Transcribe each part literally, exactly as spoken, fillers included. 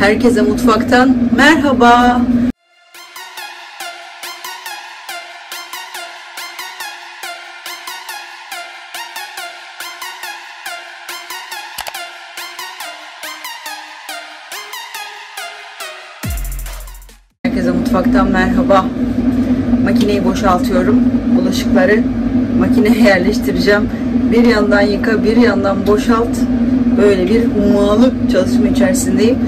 Herkese mutfaktan merhaba. Herkese mutfaktan merhaba. Makineyi boşaltıyorum. Bulaşıkları makineye yerleştireceğim. Bir yandan yıka, bir yandan boşalt. Böyle bir hummalı çalışma içerisindeyim.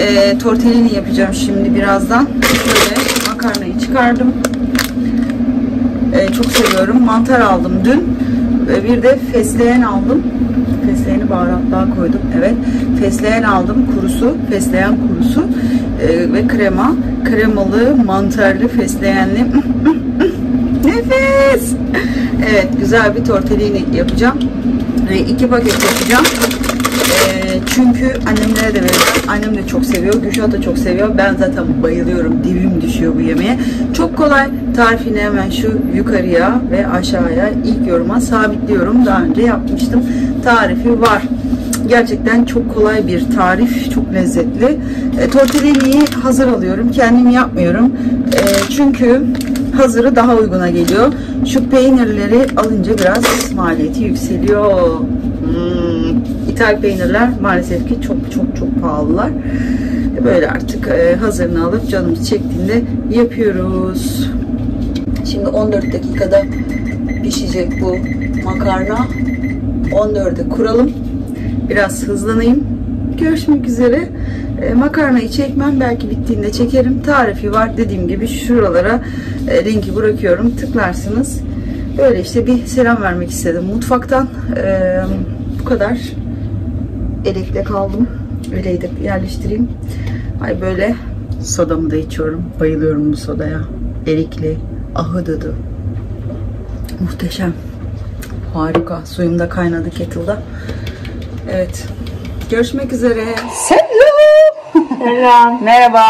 E, tortellini yapacağım şimdi birazdan. Şöyle makarnayı çıkardım. E, çok seviyorum. Mantar aldım dün. E, bir de fesleğen aldım. Fesleğeni baharatlığa koydum. Evet. Fesleğen aldım. Kurusu. Fesleğen kurusu. E, ve krema. Kremalı, mantarlı, fesleğenli. Nefes! Evet. Güzel bir tortellini yapacağım. E, iki paket yapacağım. Çünkü annemlere de vereceğim. Annem de çok seviyor. Gülşah da çok seviyor. Ben zaten bayılıyorum. Dibim düşüyor bu yemeğe. Çok kolay. Tarifini hemen şu yukarıya ve aşağıya ilk yoruma sabitliyorum. Daha önce yapmıştım. Tarifi var. Gerçekten çok kolay bir tarif. Çok lezzetli. E, tortellini'yi hazır alıyorum. Kendim yapmıyorum. E, çünkü hazırı daha uyguna geliyor. Şu peynirleri alınca biraz maliyeti yükseliyor. Hmm. İthal peynirler maalesef ki çok çok çok pahalılar. Böyle artık hazırını alıp canımız çektiğinde yapıyoruz. Şimdi on dört dakikada pişecek bu makarna. on dörde kuralım. Biraz hızlanayım. Görüşmek üzere. Makarnayı çekmem. Belki bittiğinde çekerim. Tarifi var. Dediğim gibi şuralara linki bırakıyorum. Tıklarsınız. Böyle işte bir selam vermek istedim. Mutfaktan ee, bu kadar. Elekle kaldım. Öyleydi. Yerleştireyim. Ay böyle sodamı da içiyorum. Bayılıyorum bu sodaya. Erikli. Ahıdıdı. Muhteşem. Harika. Suyum da kaynadı kettle'da. Evet. Görüşmek üzere. Selam. Selam. Merhaba.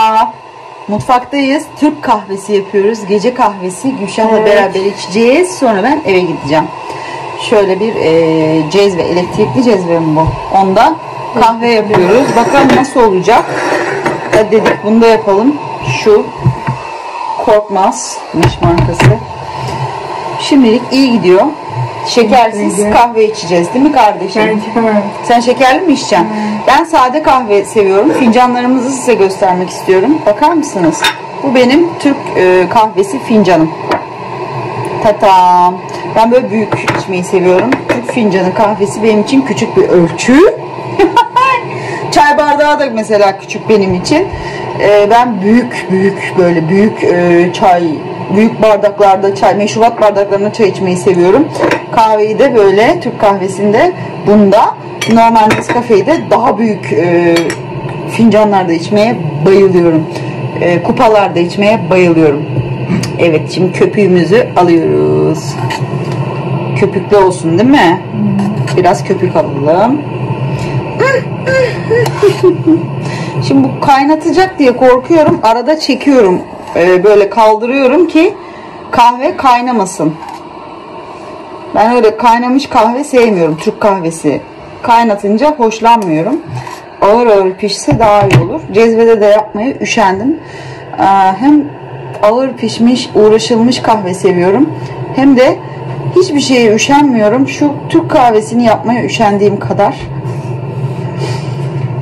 Mutfaktayız. Türk kahvesi yapıyoruz. Gece kahvesi. Gülşah'la evet. Beraber içeceğiz. Sonra ben eve gideceğim. Şöyle bir e, cezve, elektrikli cezve mi bu? Onda kahve yapıyoruz. Bakalım nasıl olacak. Ya dedik bunu da yapalım. Şu Korkmaz'mış markası. Şimdilik iyi gidiyor. Şekersiz kahve içeceğiz değil mi kardeşim? Sen şekerli mi içeceksin? Ben sade kahve seviyorum. Fincanlarımızı size göstermek istiyorum. Bakar mısınız? Bu benim Türk e, kahvesi fincanım. Tatam. Ben böyle büyük içmeyi seviyorum. Türk fincanı kahvesi benim için küçük bir ölçü. Çay bardağı da mesela küçük benim için. Ee, ben büyük büyük böyle büyük e, çay, büyük bardaklarda çay, meşrubat bardaklarında çay içmeyi seviyorum. Kahveyi de böyle Türk kahvesinde bunda, normal Nescafe'yi de daha büyük e, fincanlarda içmeye bayılıyorum. E, kupalarda içmeye bayılıyorum. Evet şimdi köpüğümüzü alıyoruz. Köpüklü olsun değil mi? Biraz köpük alalım. Şimdi bu kaynatacak diye korkuyorum. Arada çekiyorum. Ee, böyle kaldırıyorum ki kahve kaynamasın. Ben öyle kaynamış kahve sevmiyorum. Türk kahvesi. Kaynatınca hoşlanmıyorum. Ağır ağır pişse daha iyi olur. Cezvede de yapmayı üşendim. Ee, hem ağır pişmiş, uğraşılmış kahve seviyorum. Hem de hiçbir şeye üşenmiyorum. Şu Türk kahvesini yapmaya üşendiğim kadar.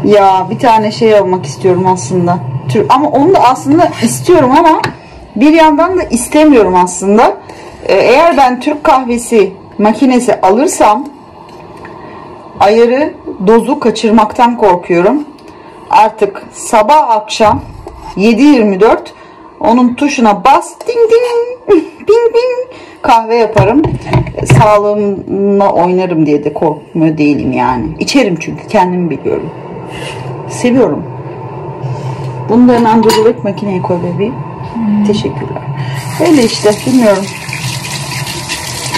Ya bir tane şey almak istiyorum aslında. Ama onu da aslında istiyorum ama bir yandan da istemiyorum aslında. Eğer ben Türk kahvesi makinesi alırsam ayarı, dozu kaçırmaktan korkuyorum. Artık sabah akşam yedi yirmi dört onun tuşuna bas, ding ding, ding ding kahve yaparım. Sağlığımla oynarım diye de korkmuyor değilim yani. İçerim çünkü kendimi biliyorum. Seviyorum. Bunu da hemen durdurup makineye koy bebeğim. Hmm. Teşekkürler. Öyle işte bilmiyorum.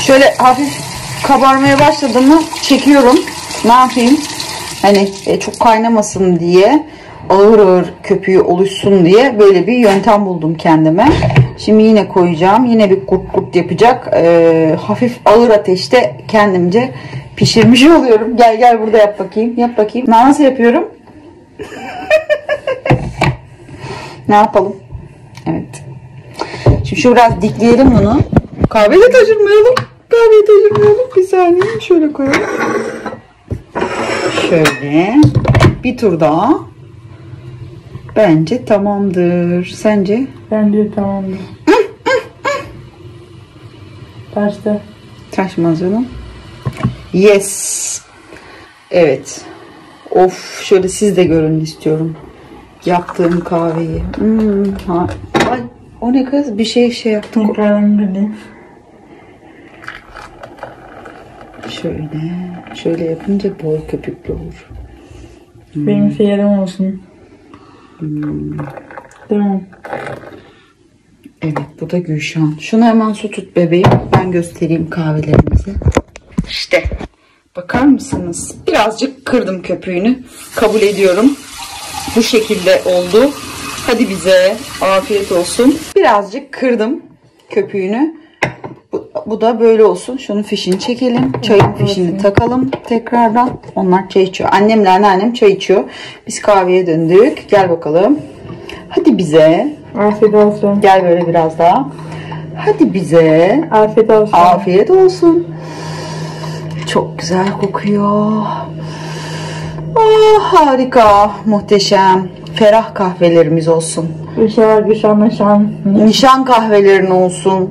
Şöyle hafif kabarmaya başladığımı çekiyorum. Ne yapayım? Hani çok kaynamasın diye. Ağır ağır köpüğü oluşsun diye böyle bir yöntem buldum kendime. Şimdi yine koyacağım. Yine bir kurt kurt yapacak. Ee, hafif ağır ateşte kendimce pişirmiş oluyorum. Gel gel burada yap bakayım. Yap bakayım. Nasıl yapıyorum? Ne yapalım? Evet. Şimdi şu biraz dikleyelim bunu. Kahveyi de taşırmayalım. Kahveyi taşırmayalım. Bir saniye. Şöyle koyalım. Şöyle. Bir tur daha. Bence tamamdır. Sence? Bence tamamdır. Taştı. Taşmaz canım. Yes. Evet. Of, şöyle siz de görün istiyorum. Yaptığım kahveyi. Hmm, ha. Ay, o ne kız? Bir şey şey yaptım. Şöyle. Şöyle yapınca boy köpüklü olur. Hmm. Benim yerim olsun. Hmm. Tamam. Evet, bu da Gülşah'ın. Şunu hemen su tut bebeğim. Ben göstereyim kahvelerimizi. İşte. Bakar mısınız? Birazcık kırdım köpüğünü. Kabul ediyorum. Bu şekilde oldu. Hadi bize afiyet olsun. Birazcık kırdım köpüğünü. Bu, bu da böyle olsun. Şunun fişini çekelim. Çayın fişini takalım tekrardan. Onlar çay içiyor. Annemle anneannem çay içiyor. Biz kahveye döndük. Gel bakalım. Hadi bize. Afiyet olsun. Gel böyle biraz daha. Hadi bize. Afiyet olsun. Afiyet olsun. Çok güzel kokuyor. Oh, harika, muhteşem, ferah kahvelerimiz olsun. Güzel, güzel nişan. Nişan kahvelerin olsun.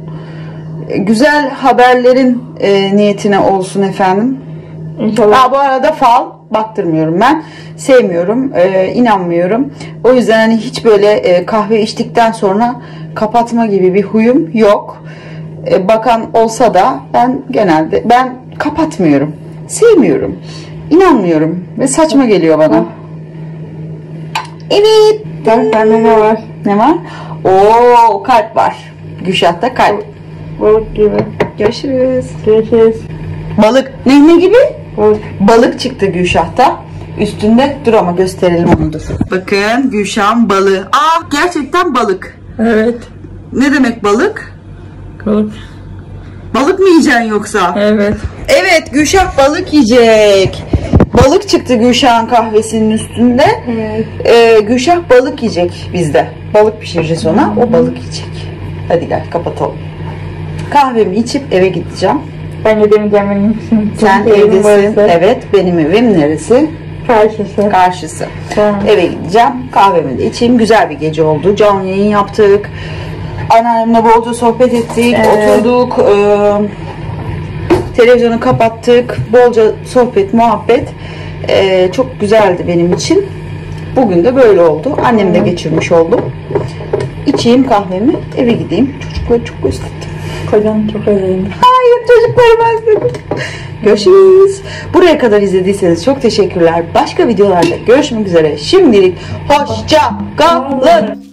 Güzel haberlerin e, niyetine olsun efendim. İnşallah. Aa, bu arada fal baktırmıyorum ben. Sevmiyorum, e, inanmıyorum. O yüzden hani hiç böyle e, kahve içtikten sonra kapatma gibi bir huyum yok. E, bakan olsa da ben genelde ben kapatmıyorum. Sevmiyorum. İnanmıyorum ve saçma geliyor bana. Evet. Bak bende ne var? Ne var? Oo, kalp var. Gülşah'ta kalp. Balık gibi. Görüşürüz. Görüşürüz. Balık. Ne ne gibi? Balık. Balık çıktı Gülşah'ta. Üstünde dur ama gösterelim onu dur. Bakın Gülşah'ın balığı. Aa, gerçekten balık. Evet. Ne demek balık? Balık. Balık mı yiyeceksin yoksa? Evet. Evet, Gülşah balık yiyecek. Balık çıktı Gülşah'ın kahvesinin üstünde. Evet. Ee, Gülşah balık yiyecek bizde. Balık pişireceğiz ona. O balık yiyecek. Hadi gel kapatalım. Kahvemi içip eve gideceğim. Ben evim gelmenin için. Sen evdesin. Varsa. Evet. Benim evim neresi? Karşısı. Karşısı. Tamam. Eve gideceğim. Kahvemi de içeyim. Güzel bir gece oldu. Canlı yayın yaptık. Anneannemle bolca sohbet ettik. Evet. Oturduk. Ee, Televizyonu kapattık. Bolca sohbet, muhabbet. Ee, çok güzeldi benim için. Bugün de böyle oldu. Annem de geçirmiş oldum. İçeyim kahvemi. Eve gideyim. Çocukları çok özledim. Kocam çok özledim. Hayır, çocukları özledim. Görüşürüz. Buraya kadar izlediyseniz çok teşekkürler. Başka videolarda görüşmek üzere. Şimdilik hoşça kalın.